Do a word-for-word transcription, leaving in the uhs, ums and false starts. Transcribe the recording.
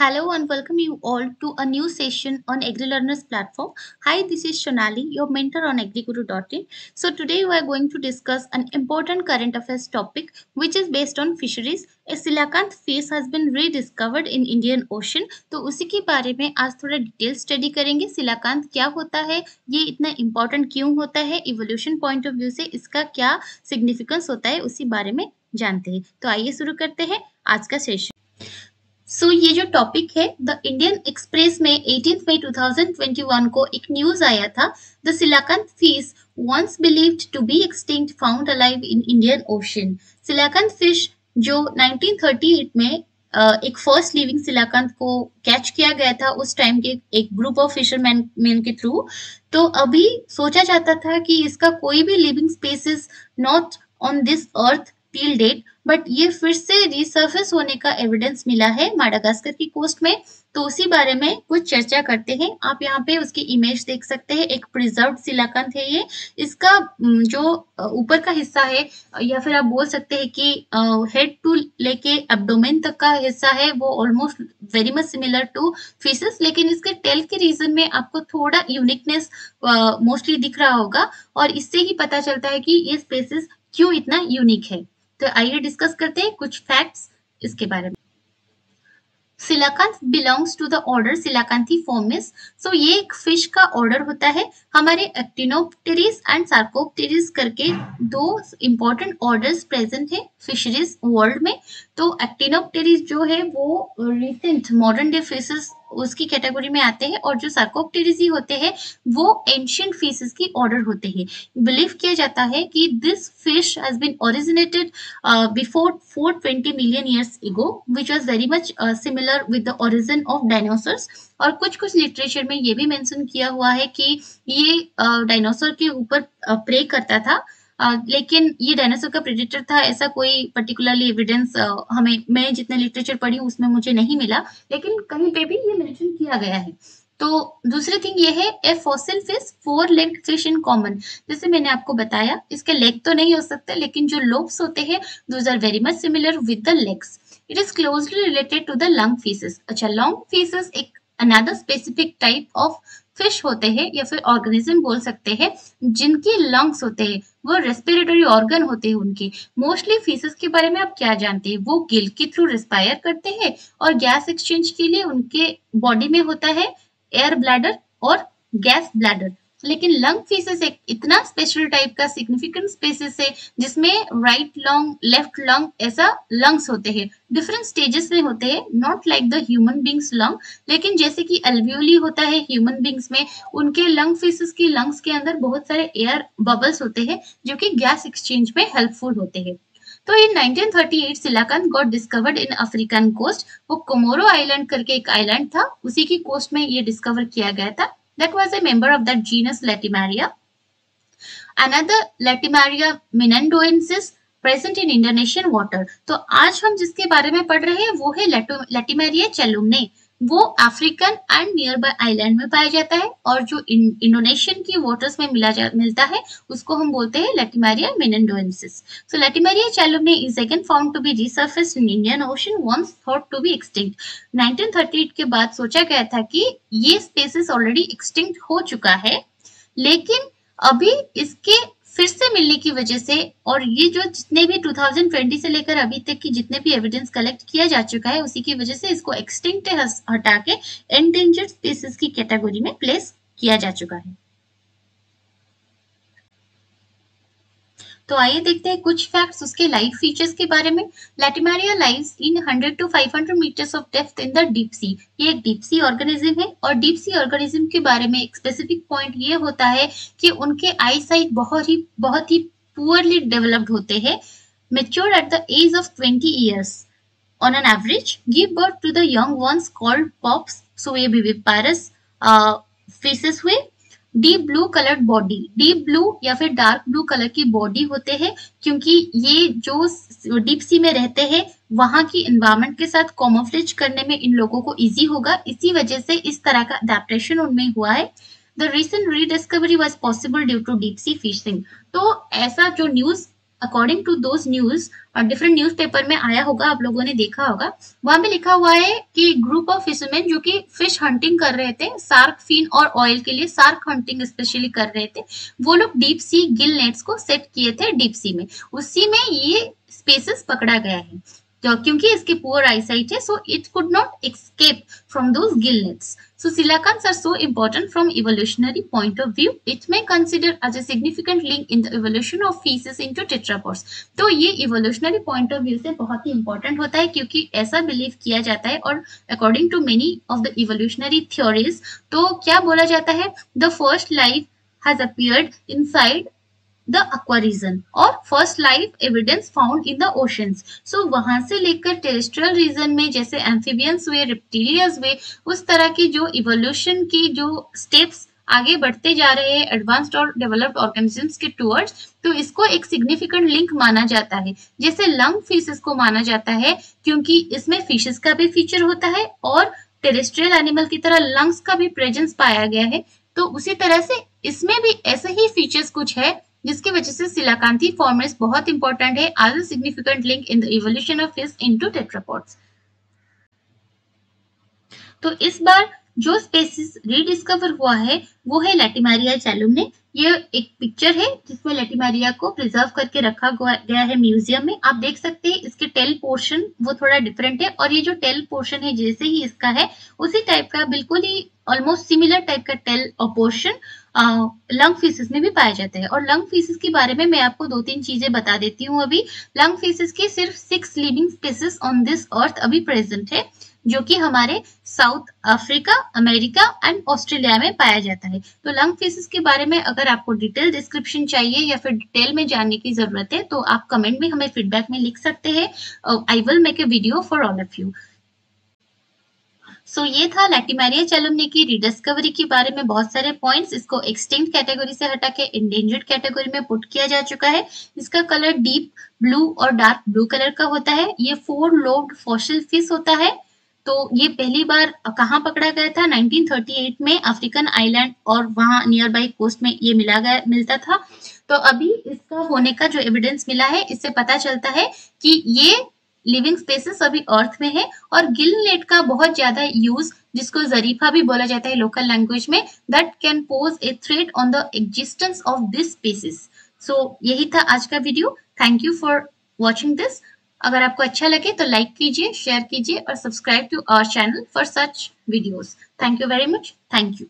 Hello and welcome you all to a new session on AgriLearners platform. Hi, this is Sonali, your mentor on agriguru dot in. So today we are going to discuss an important current affairs topic which is based on fisheries. A coelacanth fish has been rediscovered in Indian ocean, तो उसी के बारे में आज थोड़ा detail study करेंगे। सिलाकांत क्या होता है, ये इतना इम्पोर्टेंट क्यों होता है, इवोल्यूशन पॉइंट ऑफ व्यू से इसका क्या सिग्निफिकेंस होता है, उसी बारे में जानते हैं। तो आइए शुरू करते हैं आज का सेशन। सो so, ये जो टॉपिक है, द इंडियन एक्सप्रेस में अठारह मई दो हज़ार इक्कीस को एक न्यूज आया था। The coelacanth fish once believed to be extinct found alive in Indian ocean. Coelacanth fish जो नाइनटीन थर्टी एट में एक फर्स्ट लिविंग सिलाकांत को कैच किया गया था, उस टाइम के एक ग्रुप ऑफ फिशरमैन मैन के थ्रू। तो अभी सोचा जाता था कि इसका कोई भी living species not on this earth till date, but ये फिर से रिसर्फेस होने का एविडेंस मिला है माडागास्कर की कोस्ट में। तो उसी बारे में कुछ चर्चा करते हैं। आप यहाँ पे उसकी इमेज देख सकते हैं, एक प्रिजर्व्ड सिलाकांत है ये। इसका जो ऊपर का हिस्सा है, या फिर आप बोल सकते हैं कि हेड टू लेके एब्डोमेन तक का हिस्सा है, वो almost very much similar to fishes, लेकिन इसके टेल के रीजन में आपको थोड़ा यूनिकनेस मोस्टली दिख रहा होगा, और इससे ही पता चलता है कि ये स्पेसिस क्यों इतना यूनिक है। तो आइए डिस्कस करते हैं कुछ फैक्ट्स इसके बारे में। Coelacanth belongs to the order coelacanthiformes. So ये एक फिश का ऑर्डर होता है। हमारे एक्टिनोप्टेरिस एंड सार्कोप्टेरिस करके दो इम्पोर्टेंट ऑर्डर्स प्रेजेंट हैं फिशरीज वर्ल्ड में। तो एक्टिनोप्टेरिस जो है वो रिसेंट मॉडर्न डे फिशेस उसकी कैटेगरी में आते हैं, और जो सार्कोप्टेरिजी होते हैं वो एंशिएंट फिशेस की ऑर्डर होते हैं। बिलीव किया जाता है कि this fish has been originated before four hundred twenty million years ago, which was very much similar with the origin of dinosaurs. और कुछ कुछ लिटरेचर में ये भी मेंशन किया हुआ है कि ये डायनासोर uh, के ऊपर प्रे uh, करता था, Uh, लेकिन ये डायनासोर का प्रेडेटर था, ऐसा कोई पर्टिकुलरली एविडेंस uh, हमें मैं जितने लिटरेचर पढ़ी उसमें मुझे नहीं मिला, लेकिन कहीं पे भी ये मेंशन किया गया है। तो दूसरी थिंग ये है a fossil fish four leg fish in common. जैसे मैंने आपको बताया, इसके लेग तो नहीं हो सकते, लेकिन जो लोब्स होते हैं those are very much similar with the legs. It is closely related to the lung fishes. अच्छा, लंग फिशेस एक another specific type of fish होते हैं, या फिर ऑर्गेनिज्म बोल सकते हैं, जिनके लंग्स होते हैं, वो रेस्पिरेटरी ऑर्गन होते हैं उनके। मोस्टली फिशेस के बारे में आप क्या जानते हैं, वो गिल के थ्रू रेस्पायर करते हैं, और गैस एक्सचेंज के लिए उनके बॉडी में होता है एयर ब्लैडर और गैस ब्लैडर। लेकिन लंग फिशेस एक इतना स्पेशल टाइप का सिग्निफिकेंट स्पेसिस है जिसमें राइट लंग, लेफ्ट लंग, ऐसा लंग्स होते हैं, डिफरेंट स्टेजेस में होते हैं, not like the human beings lung. लेकिन जैसे कि एल्वियोली होता है ह्यूमन बींग्स में, उनके लंग फिशेस के लंग्स के अंदर बहुत सारे एयर बबल्स होते हैं जो कि गैस एक्सचेंज में हेल्पफुल होते हैं। तो ये nineteen thirty eight coelacanth got discovered in African coast. वो कोमोरो आइलैंड करके एक आइलैंड था, उसी की कोस्ट में ये डिस्कवर किया गया था। That was a member of that genus Latimaria. Another Latimaria menandoensis present in Indonesian water. तो आज हम जिसके बारे में पढ़ रहे हैं वो है Latimaria chalumnae. वो African and nearby island में पाया जाता है, और जो इंडोनेशियन की वाटर्स में मिला जा, मिलता है उसको हम बोलते हैं Latimaria menandoensis. So Latimaria chalumnae is again found to be resurfaced in Indian Ocean, once thought to be extinct. Nineteen thirty eight के बाद सोचा गया था कि ये स्पेसिस ऑलरेडी एक्सटिंक्ट हो चुका है, लेकिन अभी इसके फिर से मिलने की वजह से, और ये जो जितने भी दो हज़ार बीस से लेकर अभी तक की जितने भी एविडेंस कलेक्ट किया जा चुका है, उसी की वजह से इसको एक्सटिंक्ट हटा के एंडेंजर्ड स्पीशीज की कैटेगरी में प्लेस किया जा चुका है। तो आइए देखते हैं कुछ फैक्ट्स उसके लाइफ फीचर्स के बारे में। Latimaria lives in hundred to five hundred metres of depth in the deep sea. ये एक डीप सी ऑर्गेनिज्म है, और डीप सी ऑर्गेनिज्म के बारे में एक स्पेसिफिक पॉइंट ये होता है कि उनके आई साइट बहुत ही बहुत ही पुअरली डेवलप्ड होते हैं। Mature at the age of twenty years on an average, give birth to the young ones called pops. सो ये विविपारस फिशेस हुए। Deep blue colour body, deep blue या फिर डार्क ब्लू कलर की body होते हैं, क्योंकि ये जो डीप सी में रहते हैं वहाँ की एनवायरनमेंट के साथ कैमोफ्लेज करने में इन लोगों को इजी होगा, इसी वजह से इस तरह का अडैप्टेशन उनमें हुआ है। The recent rediscovery was possible due to deep sea fishing. तो ऐसा जो news according to those news, और डिफरेंट न्यूज़पेपर में आया होगा, आप लोगों ने देखा होगा, वहां पे लिखा हुआ है कि ग्रुप ऑफ फिशरमैन जो कि फिश हंटिंग कर रहे थे, शार्क फिन और ऑयल के लिए शार्क हंटिंग स्पेशली कर रहे थे, वो लोग डीप सी गिल नेट्स को सेट किए थे डीप सी में, उसी में ये स्पेसेस पकड़ा गया है, तो क्योंकि इसकी पुअर आईसाइट है, so it could not escape from those gill nets. So coelacanths are so important from evolutionary point of view. It may consider as a significant link in the evolution of feces into tetrapods. तो ये evolutionary point of view से बहुत ही important होता है, क्योंकि ऐसा believe किया जाता है, और according to many of the evolutionary theories, तो क्या बोला जाता है, the first life has appeared inside the aqua region और first life evidence found in the oceans. So वहां से लेकर terrestrial region में जैसे amphibians हुए, reptilians हुए, उस तरह की जो evolution की जो steps आगे बढ़ते जा रहे हैं advanced और developed organisms के towards, तो इसको एक significant link माना जाता है. जैसे lung fishes को माना जाता है क्योंकि इसमें fishes का भी feature होता है और terrestrial animal की तरह lungs का भी presence पाया गया है, तो उसी तरह से इसमें भी ऐसे ही features कुछ है जिसकी वजह से सिलाकांथी फॉर्मेस बहुत इंपॉर्टेंट है as a significant link in the evolution of fish into tetrapods. तो इस बार जो स्पेसिस रीडिस्कवर हुआ है वो है लैटिमारिया चालुमने. ये एक पिक्चर है जिसमें लैटिमारिया को प्रिजर्व करके रखा गया है म्यूजियम में. आप देख सकते हैं इसके टेल पोर्शन वो थोड़ा डिफरेंट है, और ये जो टेल पोर्शन है जैसे ही इसका है उसी टाइप का, बिल्कुल ही ऑलमोस्ट सिमिलर टाइप का टेल और पोर्शन लंग फिशेस में भी पाया जाता है. और लंग फिशेस के बारे में मैं आपको दो तीन चीजें बता देती हूँ. अभी लंग फिशेस की सिर्फ six living species on this earth अभी प्रेजेंट है, जो कि हमारे South Africa, America and Australia में पाया जाता है. तो लंग फिशेस के बारे में अगर आपको डिटेल डिस्क्रिप्शन चाहिए या फिर डिटेल में जानने की जरूरत है तो आप कमेंट में हमें फीडबैक में लिख सकते हैं. I will make a video for all of you. So ये था लैटिमारिया चालुमने की रिडिस्कवरी के बारे में बहुत सारे पॉइंट्स. इसको एक्सटिंक्ट कैटेगरी से हटा के इंडेंजर्ड कैटेगरी में पुट किया जा चुका है. इसका कलर डीप ब्लू और डार्क ब्लू कलर का होता है. ये फोर लोब्ड फॉसिल फिश होता है. तो ये पहली बार कहाँ पकड़ा गया था, नाइनटीन थर्टी एट में अफ्रीकन आइलैंड और वहाँ नियर बाई कोस्ट में ये मिला गया मिलता था. तो अभी इसका होने का जो एविडेंस मिला है इससे पता चलता है कि ये लिविंग स्पेसेस अभी अर्थ में है. और गिल नेट का बहुत ज्यादा यूज, जिसको जरीफा भी बोला जाता है लोकल लैंग्वेज में, that can pose a threat on the existence of this species. So यही था आज का video. Thank you for watching this. अगर आपको अच्छा लगे तो लाइक कीजिए, शेयर कीजिए और subscribe to our channel for such videos. Thank you very much. Thank you.